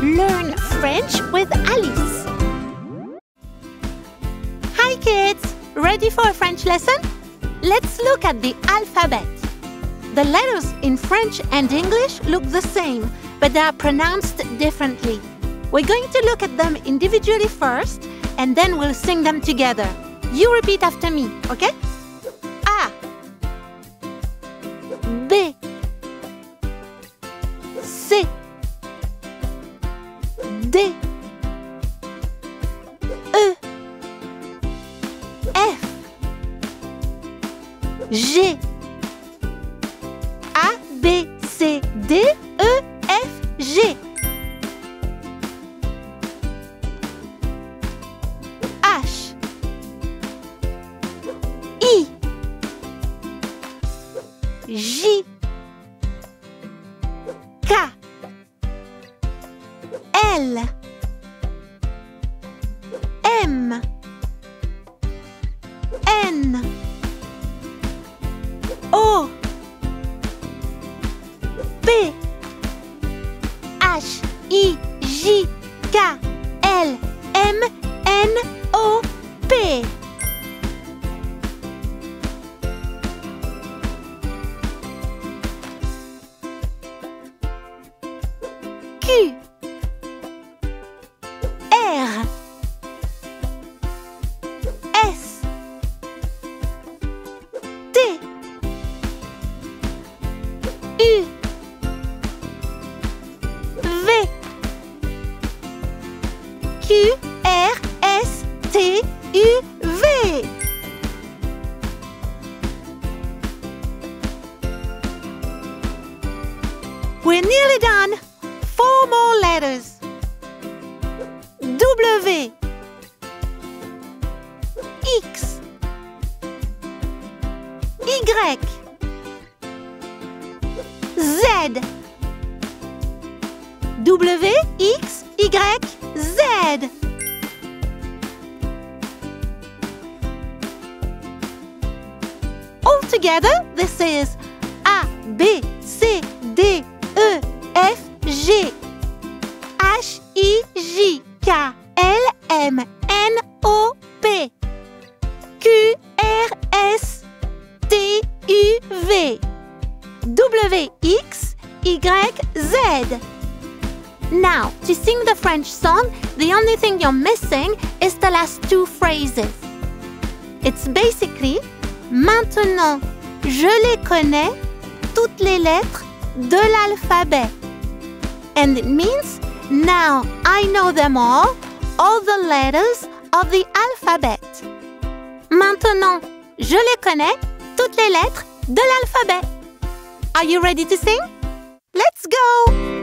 Learn French with Alice. Hi kids! Ready for a French lesson? Let's look at the alphabet. The letters in French and English look the same, but they are pronounced differently. We're going to look at them individually first, and then we'll sing them together. You repeat after me, okay? A, B, C, D, E, F, G, A, B, C, D, E, F, G. J, K, L, M, N, O, P, H, I, J, K, L, M, N, O, P. Q, R, S, T, U, V, Q, R, S, T, U, V. We're nearly done. Four more letters. W, X, Y, Z. W, X, Y, Z. All together, this is A, B, C, D, E, F, G, H, I, J, K, L, M, N, O, P, Q, R, S, T, U, V, W, X, Y, Z. Now, to sing the French song, the only thing you're missing is the last two phrases. It's basically, maintenant, je les connais, toutes les lettres de l'alphabet. And it means, now I know them all the letters of the alphabet. Maintenant, je les connais, toutes les lettres de l'alphabet. Are you ready to sing? Let's go!